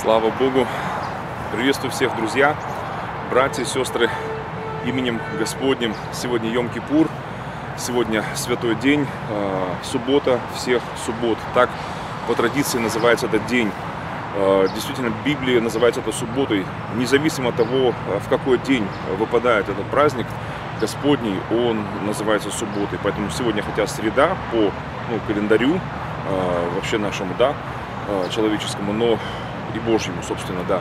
Слава Богу! Приветствую всех, друзья, братья и сестры, именем Господним. Сегодня Йом-Кипур, сегодня святой день, суббота всех суббот. Так по традиции называется этот день. Действительно, Библия называется это субботой. Независимо от того, в какой день выпадает этот праздник Господний, он называется субботой. Поэтому сегодня, хотя среда по календарю, вообще нашему, да, человеческому, но и Божьему, собственно, да.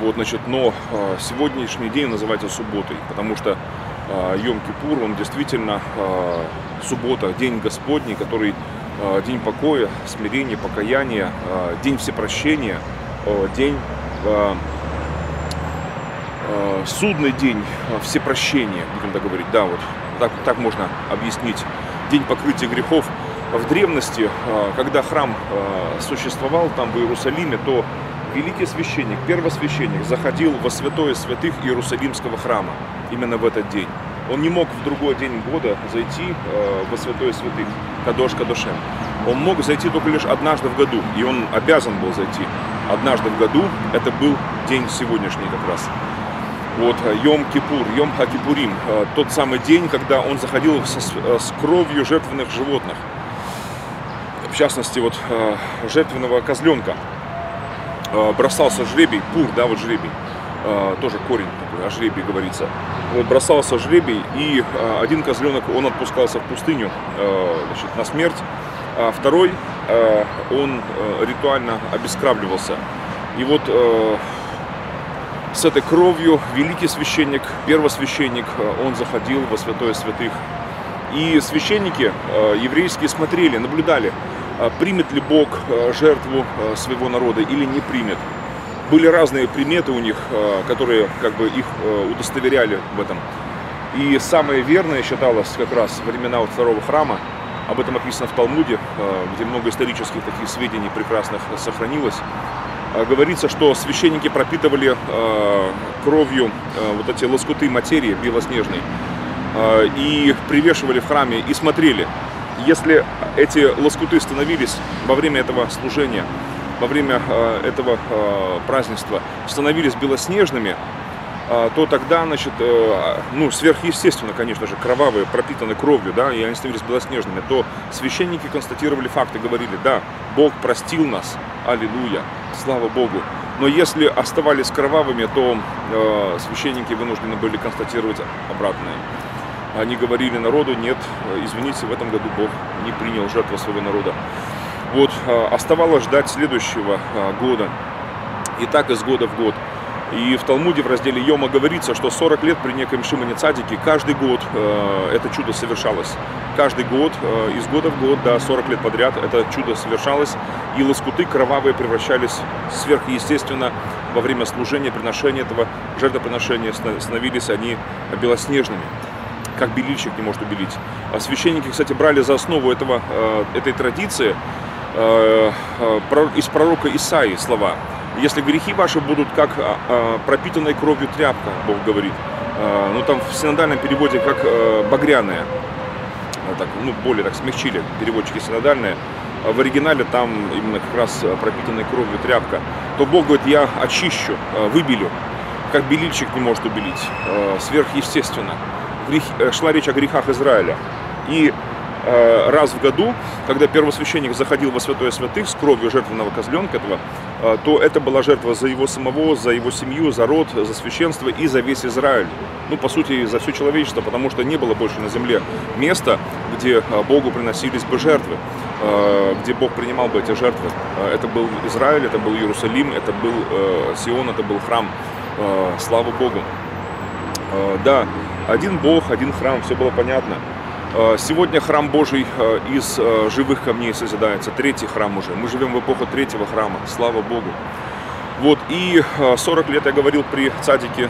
Вот, значит, но сегодняшний день называется субботой, потому что Йом-Кипур, он действительно суббота, день Господний, который день покоя, смирения, покаяния, день всепрощения, день, судный день всепрощения, будем так говорить, да, вот так можно объяснить, день покрытия грехов. В древности, когда храм существовал там в Иерусалиме, то великий священник, первосвященник заходил во святое святых Иерусалимского храма именно в этот день. Он не мог в другой день года зайти во святое святых, Кадош Кадошем. Он мог зайти только лишь однажды в году, и он обязан был зайти однажды в году. Это был день сегодняшний как раз. Вот Йом-Кипур, Йом Хакипурим, тот самый день, когда он заходил с кровью жертвенных животных. В частности, вот жертвенного козленка, бросался жребий, пур, да, вот жребий, тоже корень такой, о жребии говорится. Вот бросался жребий, и один козленок, он отпускался в пустыню, значит, на смерть, а второй, он ритуально обескравливался. И вот с этой кровью великий священник, первосвященник, он заходил во святое святых. И священники еврейские смотрели, наблюдали, примет ли Бог жертву своего народа или не примет. Были разные приметы у них, которые как бы их удостоверяли в этом. И самое верное считалось как раз времена вот второго храма. Об этом описано в Талмуде, где много исторических таких сведений прекрасных сохранилось. Говорится, что священники пропитывали кровью вот эти лоскуты материи белоснежной и привешивали в храме и смотрели. Если эти лоскуты становились во время этого служения, во время этого празднества, становились белоснежными, то тогда, значит, сверхъестественно, конечно же, кровавые, пропитаны кровью, да, и они становились белоснежными, то священники констатировали факты, говорили, да, Бог простил нас, аллилуйя, слава Богу. Но если оставались кровавыми, то священники вынуждены были констатировать обратное. Они говорили народу, нет, извините, в этом году Бог не принял жертву своего народа. Вот, оставалось ждать следующего года, и так из года в год. И в Талмуде в разделе Йома говорится, что 40 лет при неком Шимоне Цадике каждый год это чудо совершалось. Каждый год, из года в год, да, 40 лет подряд это чудо совершалось, и лоскуты кровавые превращались сверхъестественно во время служения, приношения этого жертвоприношения, становились они белоснежными. Как белильщик не может убелить. А священники, кстати, брали за основу этой традиции из пророка Исаии слова. Если грехи ваши будут как пропитанной кровью тряпка, Бог говорит. Ну, там в синодальном переводе как багряная. Так, ну, более так смягчили переводчики синодальные. В оригинале там именно как раз пропитанной кровью тряпка. То Бог говорит, я очищу, выбелю. Как белильщик не может убелить. Сверхъестественно. Шла речь о грехах Израиля. И раз в году, когда первосвященник заходил во святое святых с кровью жертвенного козленка этого, то это была жертва за его самого, за его семью, за род, за священство и за весь Израиль. Ну, по сути, за все человечество, потому что не было больше на земле места, где Богу приносились бы жертвы, где Бог принимал бы эти жертвы. Это был Израиль, это был Иерусалим, это был Сион, это был храм. Слава Богу. Да, один Бог, один храм, все было понятно. Сегодня храм Божий из живых камней созидается, третий храм уже. Мы живем в эпоху третьего храма, слава Богу. Вот, и 40 лет, я говорил, при цадике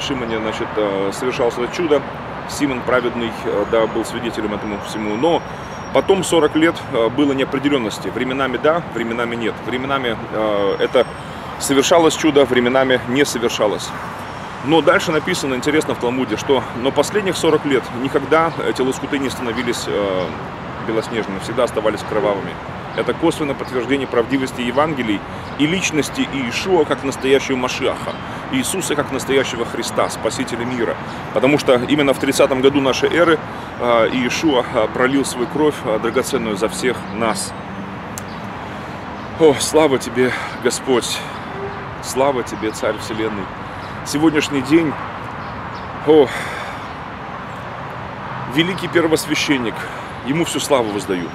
Шимоне, значит, совершался это чудо. Симон праведный, да, был свидетелем этому всему, но потом 40 лет было неопределенности. Временами да, временами нет. Временами это совершалось чудо, временами не совершалось. Но дальше написано, интересно, в Талмуде, что но последних 40 лет никогда эти лоскуты не становились белоснежными, всегда оставались кровавыми. Это косвенное подтверждение правдивости Евангелий и личности Иешуа как настоящего Машиаха, Иисуса как настоящего Христа, Спасителя мира. Потому что именно в 30-м году нашей эры Иешуа пролил свою кровь, драгоценную за всех нас. О, слава тебе, Господь! Слава тебе, Царь Вселенной! Сегодняшний день, о, великий первосвященник, ему всю славу воздаю.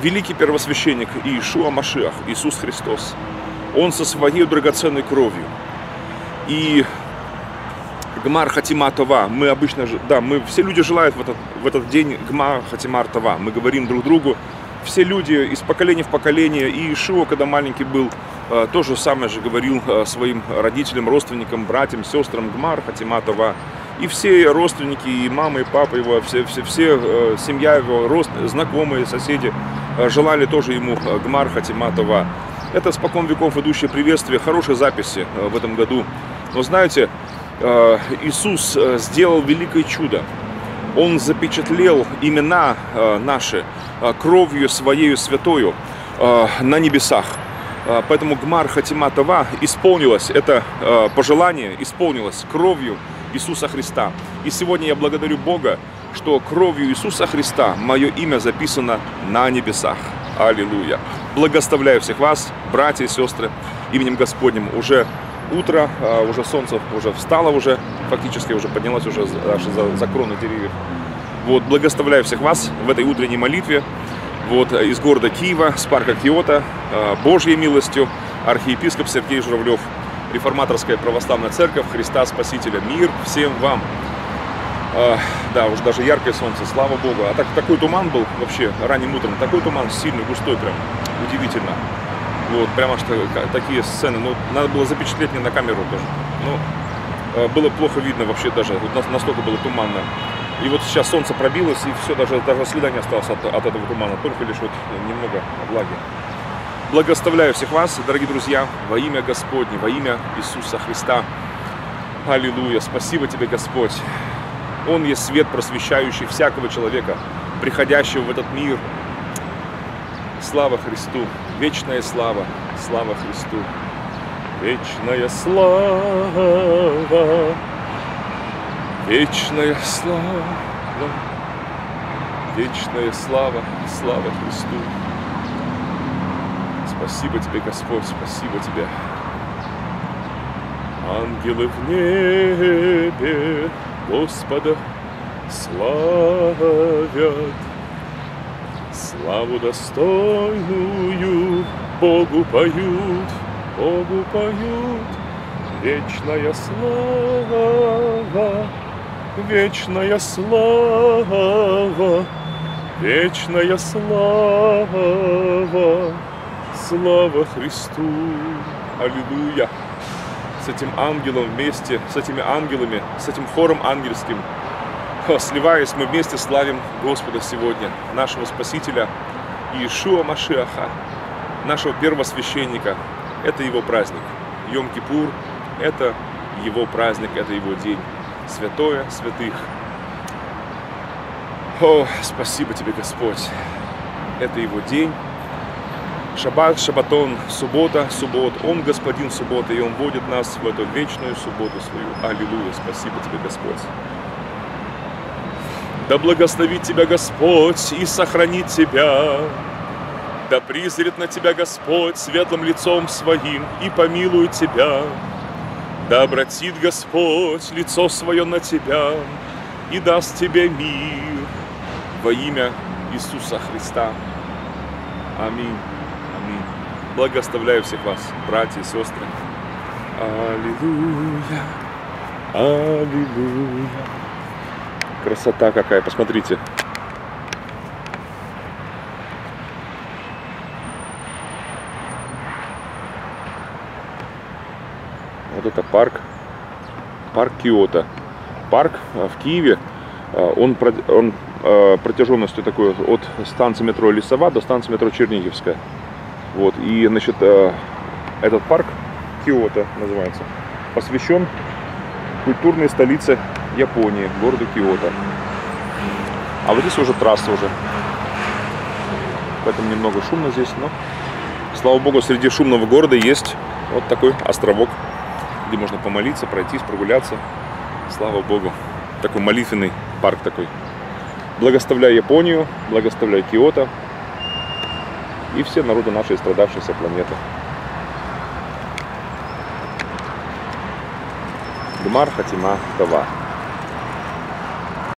Великий первосвященник Иешуа Машиах, Иисус Христос, он со своей драгоценной кровью. И Гмар хатима тава, мы обычно, да, мы все люди желают в этот день Гмар хатима тава. Мы говорим друг другу, все люди из поколения в поколение, и Иешуа, когда маленький был, то же самое же говорил своим родителям, родственникам, братьям, сестрам Гмар хатима тава. И все родственники, и мама, и папа его, все семья его, знакомые, соседи желали тоже ему Гмар хатима тава. Это спокон веков идущее приветствие, хорошие записи в этом году. Но знаете, Иисус сделал великое чудо. Он запечатлел имена наши кровью Своею святою на небесах. Поэтому Гмар хатима тава исполнилось, это пожелание исполнилось кровью Иисуса Христа. И сегодня я благодарю Бога, что кровью Иисуса Христа мое имя записано на небесах. Аллилуйя! Благословляю всех вас, братья и сестры, именем Господним. Уже утро, уже солнце уже встало, уже фактически уже поднялось уже за кроны деревьев. Вот, благословляю всех вас в этой утренней молитве. Вот, из города Киева, с парка Киота, Божьей милостью, архиепископ Сергей Журавлев, Реформаторская православная церковь Христа Спасителя. Мир всем вам! Да, уж даже яркое солнце, слава Богу. А так, такой туман был вообще ранним утром, такой туман сильный, густой прям, удивительно. Вот, прямо что такие сцены, ну, надо было запечатлеть мне на камеру тоже. Ну, было плохо видно вообще даже, вот настолько было туманно. И вот сейчас солнце пробилось, и все, даже следа не осталось от этого тумана, только лишь вот немного влаги. Благословляю всех вас, дорогие друзья, во имя Господне, во имя Иисуса Христа. Аллилуйя, спасибо тебе, Господь. Он есть свет, просвещающий всякого человека, приходящего в этот мир. Слава Христу, вечная слава, слава Христу, вечная слава, вечная слава, вечная слава, слава Христу. Спасибо тебе, Господь, спасибо тебе. Ангелы в небе Господа славят, славу достойную Богу поют, вечная слава, вечная слава, вечная слава, слава Христу. Аллилуйя! С этим ангелом вместе, с этими ангелами, с этим хором ангельским, сливаясь, мы вместе славим Господа сегодня, нашего Спасителя Иешуа Машиаха, нашего первосвященника. Это его праздник. Йом-Кипур – это его праздник, это его день. Святое святых. О, спасибо тебе, Господь. Это его день. Шаббат, шаббатон, суббота, суббот. Он господин субботы, и он вводит нас в эту вечную субботу свою. Аллилуйя, спасибо тебе, Господь. Да благословит тебя Господь и сохранит тебя. Да призрит на тебя Господь светлым лицом своим и помилует тебя. Да обратит Господь лицо свое на тебя и даст тебе мир. Во имя Иисуса Христа. Аминь. Благословляю всех вас, братья и сестры. Аллилуйя, аллилуйя. Красота какая, посмотрите. Вот это парк Киота. Парк в Киеве, он протяженностью такой от станции метро Лисова до станции метро Черниговская. Вот, и, значит, этот парк, Киото называется, посвящен культурной столице Японии, городу Киото. А вот здесь уже трасса уже. Поэтому немного шумно здесь, но Слава Богу, среди шумного города есть вот такой островок, где можно помолиться, пройтись, прогуляться. Слава Богу, такой молитвенный парк такой. Благословляю Японию, благословляю Киото и все народы нашей страдавшейся планеты. Гмар хатима тава.